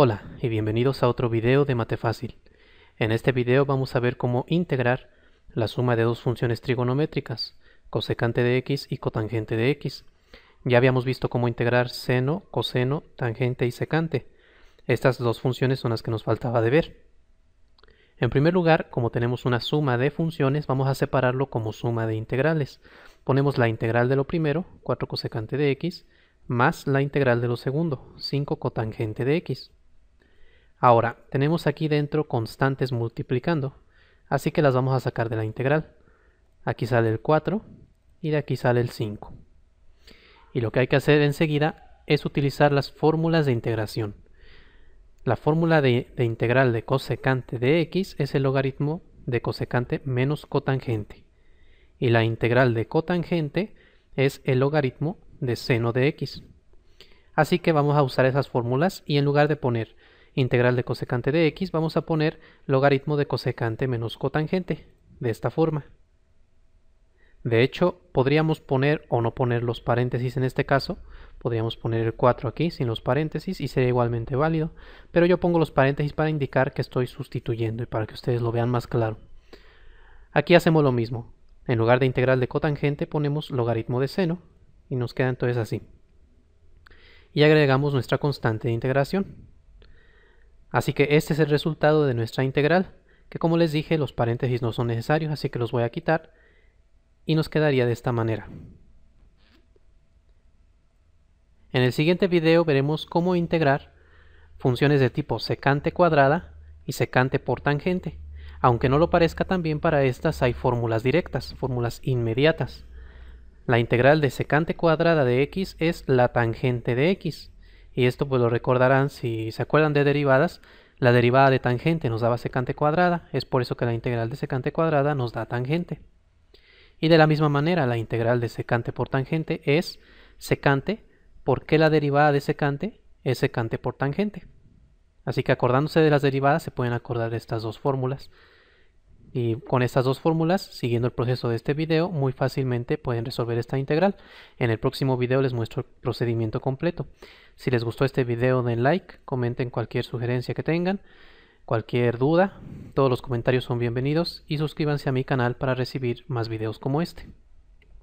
Hola y bienvenidos a otro video de Mate Fácil. En este video vamos a ver cómo integrar la suma de dos funciones trigonométricas, cosecante de x y cotangente de x. Ya habíamos visto cómo integrar seno, coseno, tangente y secante. Estas dos funciones son las que nos faltaba de ver. En primer lugar, como tenemos una suma de funciones, vamos a separarlo como suma de integrales. Ponemos la integral de lo primero, 4 cosecante de x, más la integral de lo segundo, 5 cotangente de x. Ahora, tenemos aquí dentro constantes multiplicando, así que las vamos a sacar de la integral. Aquí sale el 4 y de aquí sale el 5. Y lo que hay que hacer enseguida es utilizar las fórmulas de integración. La fórmula de integral de cosecante de x es el logaritmo de cosecante menos cotangente. Y la integral de cotangente es el logaritmo de seno de x. Así que vamos a usar esas fórmulas y en lugar de poner integral de cosecante de x, vamos a poner logaritmo de cosecante menos cotangente, de esta forma. De hecho, podríamos poner o no poner los paréntesis en este caso. Podríamos poner el 4 aquí sin los paréntesis y sería igualmente válido. Pero yo pongo los paréntesis para indicar que estoy sustituyendo y para que ustedes lo vean más claro. Aquí hacemos lo mismo. En lugar de integral de cotangente ponemos logaritmo de seno y nos queda entonces así. Y agregamos nuestra constante de integración. Así que este es el resultado de nuestra integral, que como les dije, los paréntesis no son necesarios, así que los voy a quitar y nos quedaría de esta manera. En el siguiente video veremos cómo integrar funciones de tipo secante cuadrada y secante por tangente. Aunque no lo parezca, también para estas hay fórmulas directas, fórmulas inmediatas. La integral de secante cuadrada de x es la tangente de x. Y esto pues lo recordarán si se acuerdan de derivadas. La derivada de tangente nos daba secante cuadrada. Es por eso que la integral de secante cuadrada nos da tangente. Y de la misma manera la integral de secante por tangente es secante porque la derivada de secante es secante por tangente. Así que acordándose de las derivadas se pueden acordar de estas dos fórmulas. Y con estas dos fórmulas, siguiendo el proceso de este video, muy fácilmente pueden resolver esta integral. En el próximo video les muestro el procedimiento completo. Si les gustó este video den like, comenten cualquier sugerencia que tengan, cualquier duda, todos los comentarios son bienvenidos y suscríbanse a mi canal para recibir más videos como este.